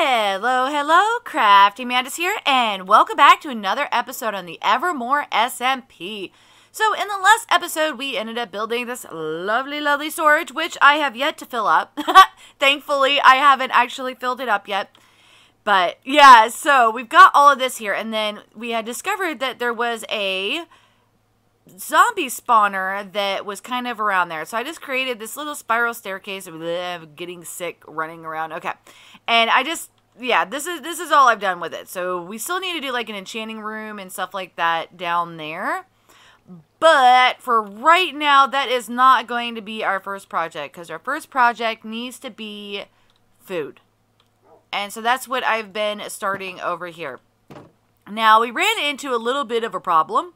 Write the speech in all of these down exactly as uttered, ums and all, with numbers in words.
Hello, hello, Crafty Mantis here, and welcome back to another episode on the Evermoor S M P. So in the last episode, we ended up building this lovely, lovely storage, which I have yet to fill up. Thankfully, I haven't actually filled it up yet. But yeah, so we've got all of this here, and then we had discovered that there was a zombie spawner that was kind of around there. So I just created this little spiral staircase. Bleh, getting sick, running around. Okay. And I just, yeah, this is this is all I've done with it. So we still need to do like an enchanting room and stuff like that down there. But for right now, that is not going to be our first project, because our first project needs to be food. And so that's what I've been starting over here. Now, we ran into a little bit of a problem.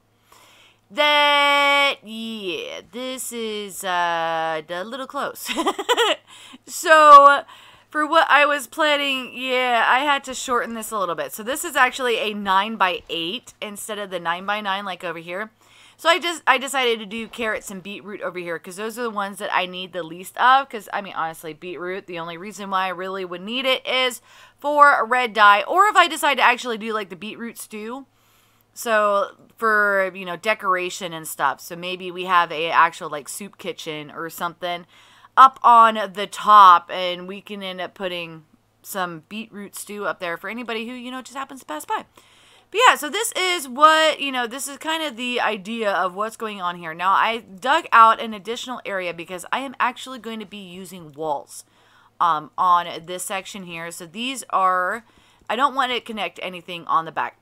That, yeah, this is uh, a little close. So for what I was planning, yeah, I had to shorten this a little bit. So this is actually a nine by eight instead of the nine by nine like over here. So I just I decided to do carrots and beetroot over here because those are the ones that I need the least of. Because, I mean, honestly, beetroot, the only reason why I really would need it is for red dye. Or if I decide to actually do, like, the beetroot stew. So for, you know, decoration and stuff. So maybe we have a actual, like, soup kitchen or something up on the top, and we can end up putting some beetroot stew up there for anybody who, you know, just happens to pass by. But yeah, so this is what, you know, this is kind of the idea of what's going on here. Now, I dug out an additional area because I am actually going to be using walls um, on this section here. So these are, I don't want to connect anything on the back.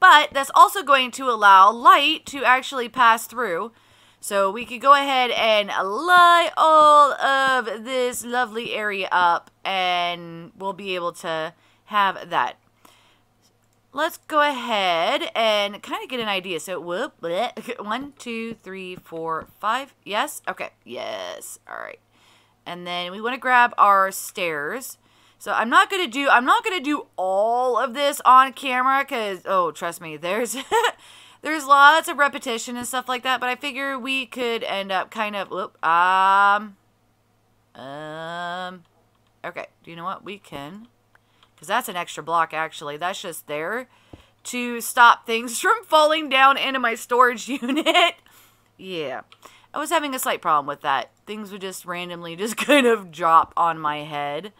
But that's also going to allow light to actually pass through. So we could go ahead and light all of this lovely area up, and we'll be able to have that. Let's go ahead and kind of get an idea. So, whoop, bleh, one, two, three, four, five. Yes? Okay. Yes. All right. And then we want to grab our stairs. So I'm not going to do, I'm not going to do all of this on camera because, oh, trust me, there's... There's lots of repetition and stuff like that, but I figure we could end up kind of, whoop, um, um, okay, do you know what? We can, because that's an extra block, actually. That's just there to stop things from falling down into my storage unit. Yeah, I was having a slight problem with that. Things would just randomly just kind of drop on my head,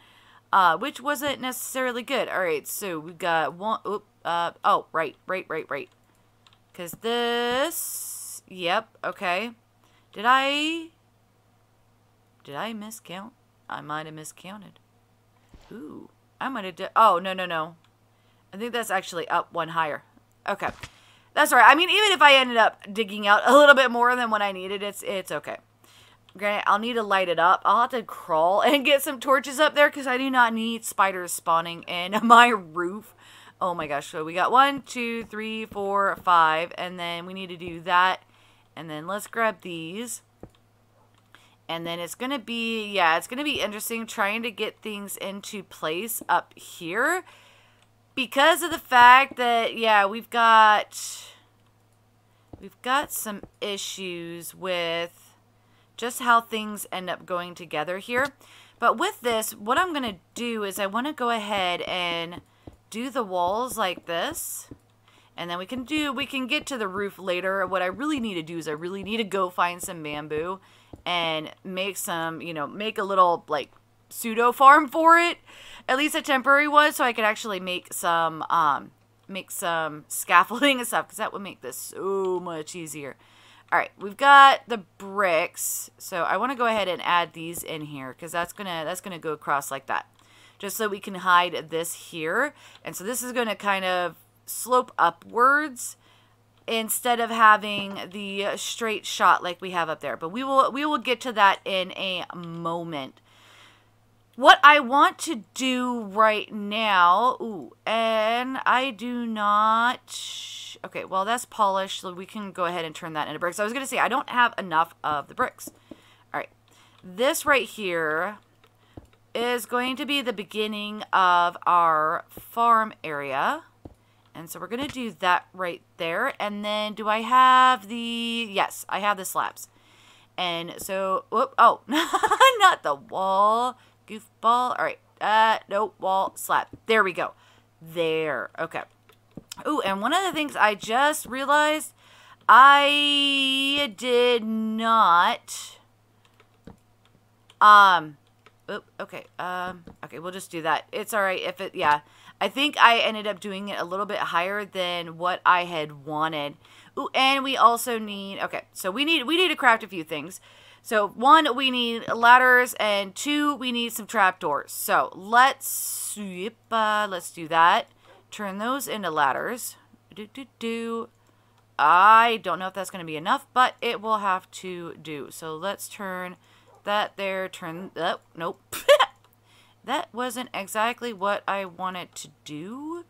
uh, which wasn't necessarily good. All right, so we got one, whoop, uh, oh, right, right, right, right. Because this, yep, okay. Did I, did I miscount? I might have miscounted. Ooh, I might have, oh, no, no, no. I think that's actually up one higher. Okay, that's all right. I mean, even if I ended up digging out a little bit more than what I needed, it's it's okay. Granted, I'll need to light it up. I'll have to crawl and get some torches up there because I do not need spiders spawning in my roof. Oh my gosh, so we got one, two, three, four, five, and then we need to do that, and then let's grab these, and then it's going to be, yeah, it's going to be interesting trying to get things into place up here, because of the fact that, yeah, we've got, we've got some issues with just how things end up going together here, but with this, what I'm going to do is I want to go ahead and do the walls like this, and then we can do we can get to the roof later. What I really need to do is I really need to go find some bamboo and make some, you know, make a little like pseudo farm for it, at least a temporary one, so I could actually make some um make some scaffolding and stuff, because that would make this so much easier. All right, we've got the bricks, so I want to go ahead and add these in here because that's gonna that's gonna go across like that, just so we can hide this here. And so this is going to kind of slope upwards instead of having the straight shot like we have up there. But we will we will get to that in a moment. What I want to do right now, ooh, and I do not, okay, well, that's polished, so we can go ahead and turn that into bricks. I was going to say, I don't have enough of the bricks. All right, this right here is going to be the beginning of our farm area. And so we're going to do that right there. And then do I have the... Yes, I have the slabs. And so... Whoop, oh, not the wall. Goofball. All right, Uh, nope, wall, slab. There we go. There. Okay. Ooh, and one of the things I just realized, I did not, um, oop, okay, um, okay, we'll just do that. It's all right if it, yeah, I think I ended up doing it a little bit higher than what I had wanted. Ooh, and we also need, okay, so we need, we need to craft a few things. So, one, we need ladders, and two, we need some trapdoors. So, let's, yep, uh, let's do that. Turn those into ladders. Do, do, do. I don't know if that's going to be enough, but it will have to do. So, let's turn that there, turn, oh, nope. That wasn't exactly what I wanted to do,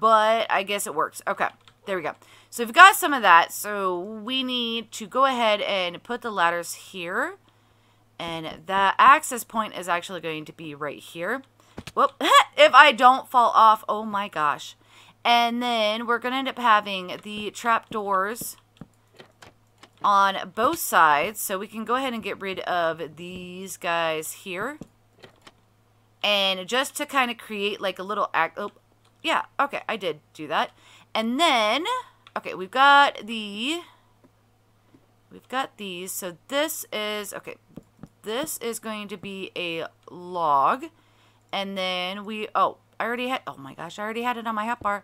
but I guess it works. Okay. There we go. So we've got some of that. So we need to go ahead and put the ladders here. And the access point is actually going to be right here. Whoop. If I don't fall off, oh my gosh. And then we're going to end up having the trapdoors on both sides. So we can go ahead and get rid of these guys here. And just to kind of create like a little... Oh, yeah, okay, I did do that. And then, okay, we've got the, we've got these. So this is, okay, this is going to be a log. And then we, oh, I already had, oh my gosh, I already had it on my hotbar.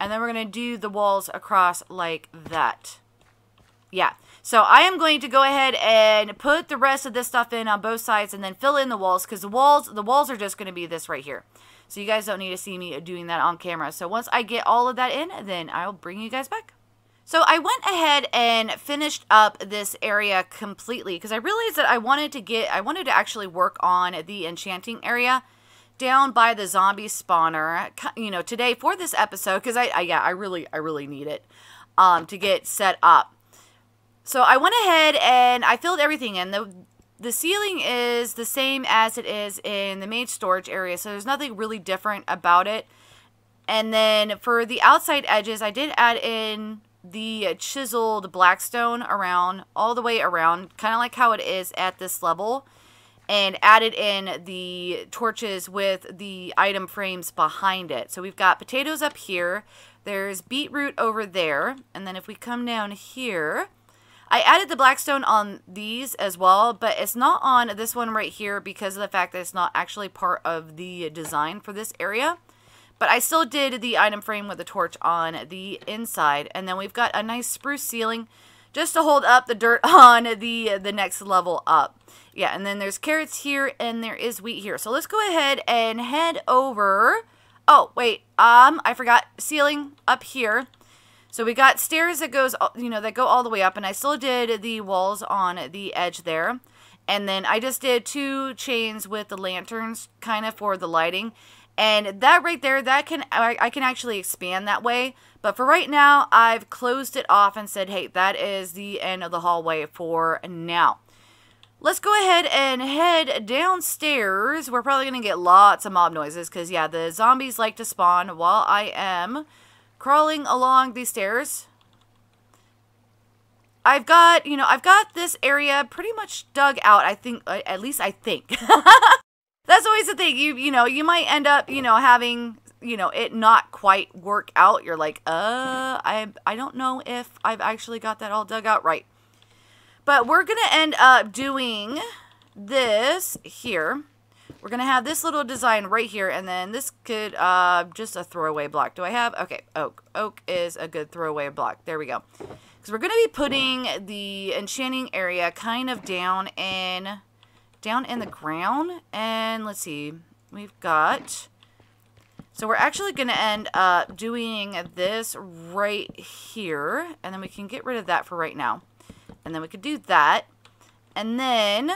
And then we're going to do the walls across like that. Yeah. So I am going to go ahead and put the rest of this stuff in on both sides and then fill in the walls, because the walls, the walls are just going to be this right here. So you guys don't need to see me doing that on camera. So once I get all of that in, then I'll bring you guys back. So I went ahead and finished up this area completely because I realized that I wanted to get, I wanted to actually work on the enchanting area down by the zombie spawner, you know, today for this episode, because I, I, yeah, I really, I really need it um, to get set up. So I went ahead and I filled everything in. The, The ceiling is the same as it is in the main storage area, so there's nothing really different about it. And then for the outside edges, I did add in the chiseled blackstone around, all the way around, kind of like how it is at this level, and added in the torches with the item frames behind it. So we've got potatoes up here, there's beetroot over there, and then if we come down here... I added the blackstone on these as well, but it's not on this one right here because of the fact that it's not actually part of the design for this area. But I still did the item frame with the torch on the inside. And then we've got a nice spruce ceiling just to hold up the dirt on the, the next level up. Yeah, and then there's carrots here and there is wheat here. So let's go ahead and head over. Oh, wait, um, I forgot ceiling up here. So we got stairs that goes, you know, that go all the way up, and I still did the walls on the edge there. And then I just did two chains with the lanterns kind of for the lighting. And that right there, that can, I, I can actually expand that way. But for right now, I've closed it off and said, hey, that is the end of the hallway for now. Let's go ahead and head downstairs. We're probably going to get lots of mob noises because, yeah, the zombies like to spawn while I am... crawling along these stairs. I've got, you know, I've got this area pretty much dug out, I think, at least I think. That's always the thing, you you know, you might end up, you know, having, you know, it not quite work out. You're like, uh, I, I don't know if I've actually got that all dug out right. But we're going to end up doing this here. We're going to have this little design right here, and then this could, uh, just a throwaway block. Do I have? Okay, oak. Oak is a good throwaway block. There we go. Because we're going to be putting the enchanting area kind of down in, down in the ground. And let's see. We've got... So we're actually going to end up doing this right here. And then we can get rid of that for right now. And then we could do that. And then...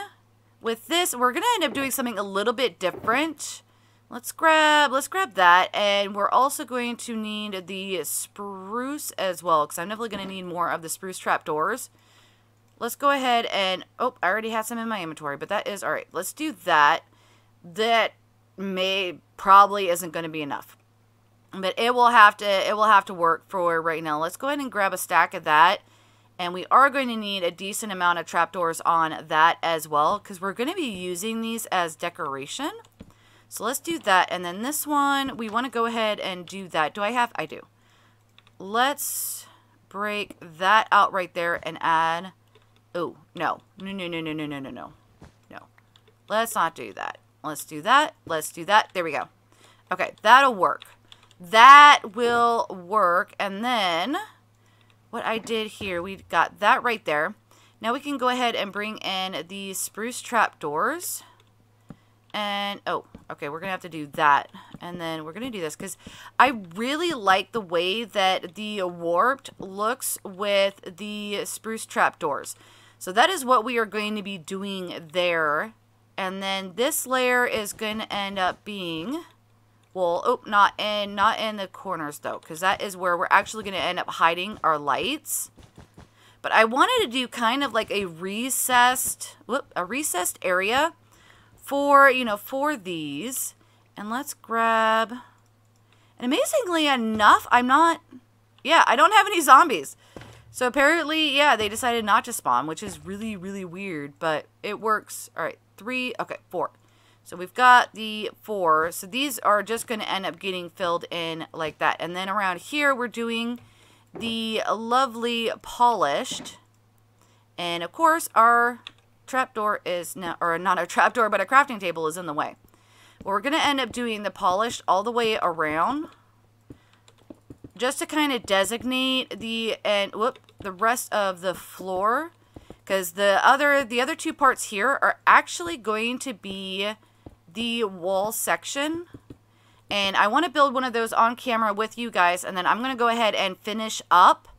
with this, we're going to end up doing something a little bit different. Let's grab, let's grab that. And we're also going to need the spruce as well, because I'm definitely going to need more of the spruce trapdoors. Let's go ahead and, oh, I already had some in my inventory, but that is all right. Let's do that. That may, probably isn't going to be enough, but it will have to, it will have to work for right now. Let's go ahead and grab a stack of that. And we are going to need a decent amount of trapdoors on that as well, because we're going to be using these as decoration. So let's do that. And then this one, we want to go ahead and do that. Do I have? I do. Let's break that out right there and add. Oh, no. No, no, no, no, no, no, no, no. No. Let's not do that. Let's do that. Let's do that. There we go. Okay, that'll work. That will work. And then what I did here, we've got that right there. Now we can go ahead and bring in these spruce trap doors. And, oh, okay, we're going to have to do that. And then we're going to do this because I really like the way that the warped looks with the spruce trap doors. So that is what we are going to be doing there. And then this layer is going to end up being, well, oh, not in, not in the corners though, because that is where we're actually going to end up hiding our lights. But I wanted to do kind of like a recessed, whoop, a recessed area for, you know, for these. And let's grab, and amazingly enough, I'm not, yeah, I don't have any zombies. So apparently, yeah, they decided not to spawn, which is really, really weird, but it works. All right, three, okay, four. So we've got the four. So these are just going to end up getting filled in like that. And then around here, we're doing the lovely polished. And of course, our trapdoor is now, or not a trapdoor, but a crafting table is in the way. Well, we're going to end up doing the polished all the way around, just to kind of designate the and whoop the rest of the floor, because the other the other two parts here are actually going to be the wall section. And I want to build one of those on camera with you guys, and then I'm going to go ahead and finish up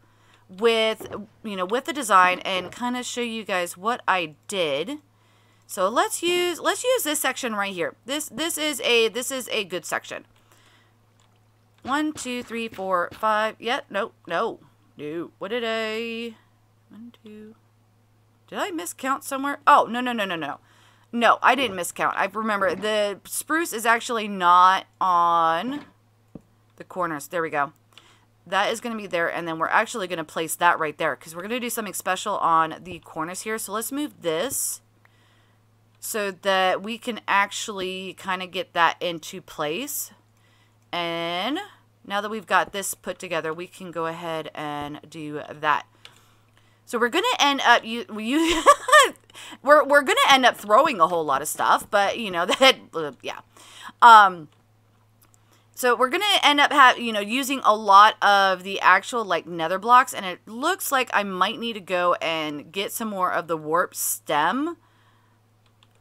with, you know, with the design and kind of show you guys what I did. So let's use let's use this section right here. This this is a this is a good section. One, two, three, four, five. Yep, yeah, no, no, no. What did I? One, two. Did I miscount somewhere? Oh, no, no, no, no, no. No, I didn't miscount. I remember the spruce is actually not on the corners. There we go. That is going to be there, and then we're actually going to place that right there because we're going to do something special on the corners here. So let's move this so that we can actually kind of get that into place. And now that we've got this put together, we can go ahead and do that. So we're going to end up you, you we're we're going to end up throwing a whole lot of stuff, but you know that uh, yeah. Um So we're going to end up, have, you know, using a lot of the actual, like, nether blocks. And it looks like I might need to go and get some more of the warp stem.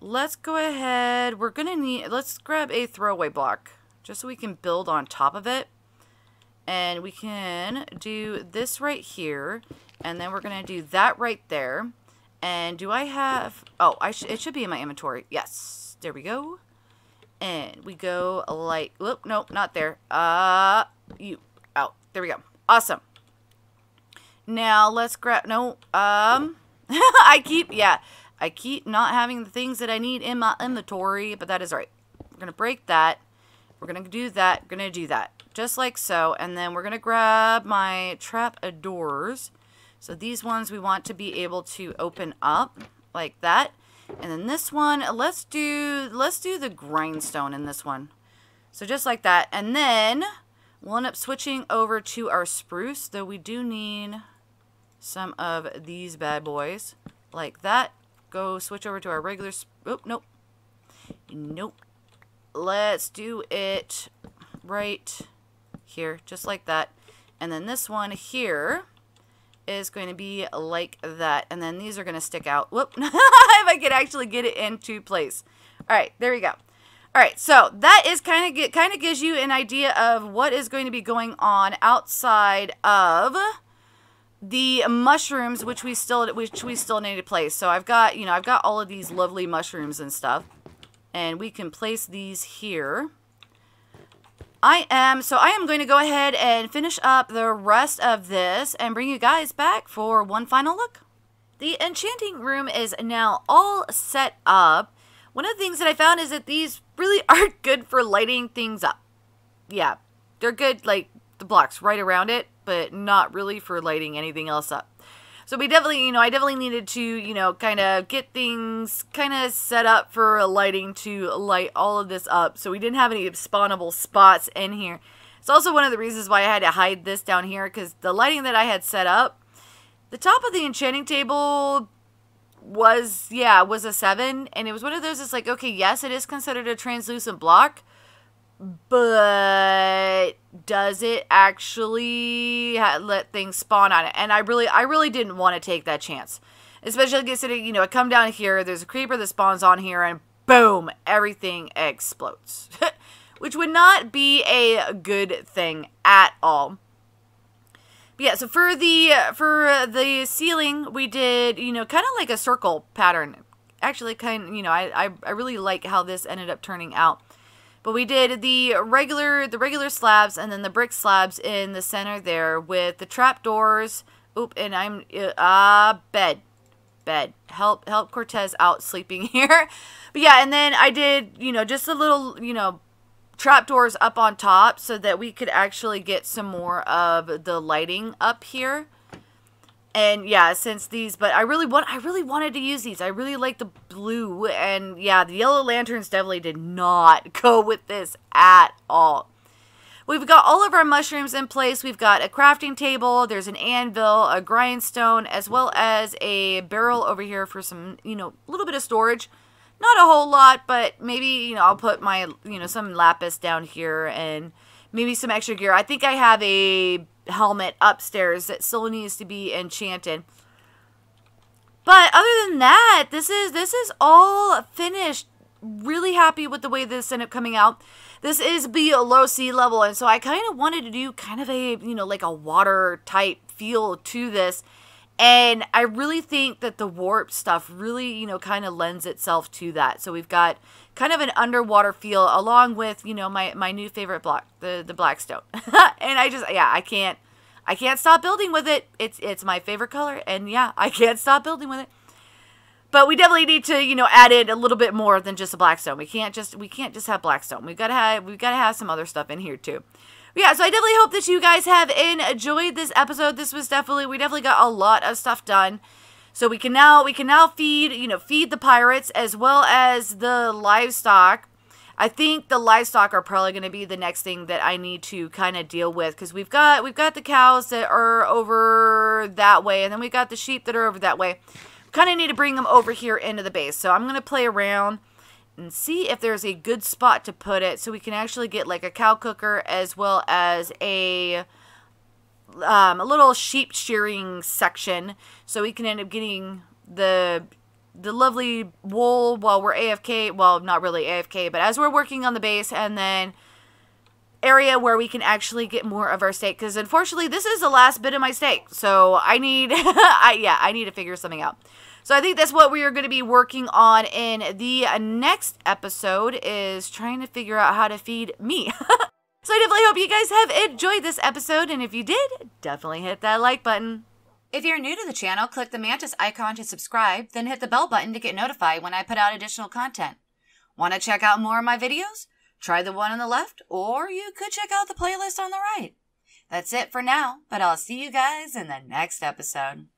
Let's go ahead. We're going to need, let's grab a throwaway block just so we can build on top of it. And we can do this right here. And then we're going to do that right there. And do I have, oh, I sh- it should be in my inventory. Yes, there we go. And we go like, whoop, nope, not there. Uh, you, out. There we go. Awesome. Now let's grab, no, um, I keep, yeah, I keep not having the things that I need in my inventory, but that is all right. We're going to break that. We're going to do that. We're going to do that. Just like so. And then we're going to grab my trap doors. So these ones we want to be able to open up like that. And then this one, let's do, let's do the grindstone in this one. So just like that. And then we'll end up switching over to our spruce, though we do need some of these bad boys like that. Go switch over to our regular, oh, nope. Nope. Let's do it right here, just like that. And then this one here is going to be like that, and then these are going to stick out. Whoop. If I could actually get it into place. All right, there we go. All right, so that is kind of get kind of gives you an idea of what is going to be going on outside of the mushrooms, which we still which we still need to place. So I've got you know I've got all of these lovely mushrooms and stuff, and we can place these here. I am, so I am going to go ahead and finish up the rest of this and bring you guys back for one final look. The enchanting room is now all set up. One of the things that I found is that these really aren't good for lighting things up. Yeah, they're good, like, the blocks right around it, but not really for lighting anything else up. So we definitely, you know, I definitely needed to, you know, kind of get things kind of set up for lighting to light all of this up. So we didn't have any spawnable spots in here. It's also one of the reasons why I had to hide this down here, because the lighting that I had set up, the top of the enchanting table was, yeah, was a seven. And it was one of those, it's like, okay, yes, it is considered a translucent block, but does it actually ha let things spawn on it? And I really, I really didn't want to take that chance, especially considering, you know, I come down here, there's a creeper that spawns on here, and boom, everything explodes, which would not be a good thing at all. But yeah, so for the for the ceiling, we did, you know, kind of like a circle pattern. Actually, kind, you know, I, I I really like how this ended up turning out. But we did the regular the regular slabs and then the brick slabs in the center there with the trap doors. Oop, and I'm ah uh, bed. Bed. Help help Cortez out sleeping here. But yeah, and then I did, you know, just a little, you know, trapdoors up on top so that we could actually get some more of the lighting up here. And yeah, since these, but I really want, I really wanted to use these. I really like the blue, and yeah, the yellow lanterns definitely did not go with this at all. We've got all of our mushrooms in place. We've got a crafting table, there's an anvil, a grindstone, as well as a barrel over here for some, you know, a little bit of storage. Not a whole lot, but maybe, you know, I'll put my, you know, some lapis down here and maybe some extra gear. I think I have a helmet upstairs that still needs to be enchanted. But other than that, this is, this is all finished. Really happy with the way this ended up coming out. This is below sea level, and so I kind of wanted to do kind of a, you know, like a water type feel to this. And I really think that the warp stuff really, you know, kind of lends itself to that. So we've got kind of an underwater feel along with, you know, my, my new favorite block, the, the black stone. And I just, yeah, I can't, I can't stop building with it. It's, it's my favorite color, and yeah, I can't stop building with it. But we definitely need to, you know, add in a little bit more than just a black stone. We can't just, we can't just have black stone. We've got to have, we've got to have some other stuff in here too. Yeah, so I definitely hope that you guys have enjoyed this episode. This was definitely, we definitely got a lot of stuff done. So we can now, we can now feed, you know, feed the pirates as well as the livestock. I think the livestock are probably going to be the next thing that I need to kind of deal with, because we've got, we've got the cows that are over that way, and then we've got the sheep that are over that way. Kind of need to bring them over here into the base. So I'm going to play around and see if there's a good spot to put it so we can actually get like a cow cooker as well as a um, a little sheep shearing section, so we can end up getting the the lovely wool while we're A F K. Well, not really A F K, but as we're working on the base, and then area where we can actually get more of our steak, because unfortunately this is the last bit of my steak, so I need I, yeah I need to figure something out. So I think that's what we are going to be working on in the next episode, is trying to figure out how to feed me. So I definitely hope you guys have enjoyed this episode, and if you did, definitely hit that like button. If you're new to the channel, click the mantis icon to subscribe, then hit the bell button to get notified when I put out additional content. Want to check out more of my videos? Try the one on the left, or you could check out the playlist on the right. That's it for now, but I'll see you guys in the next episode.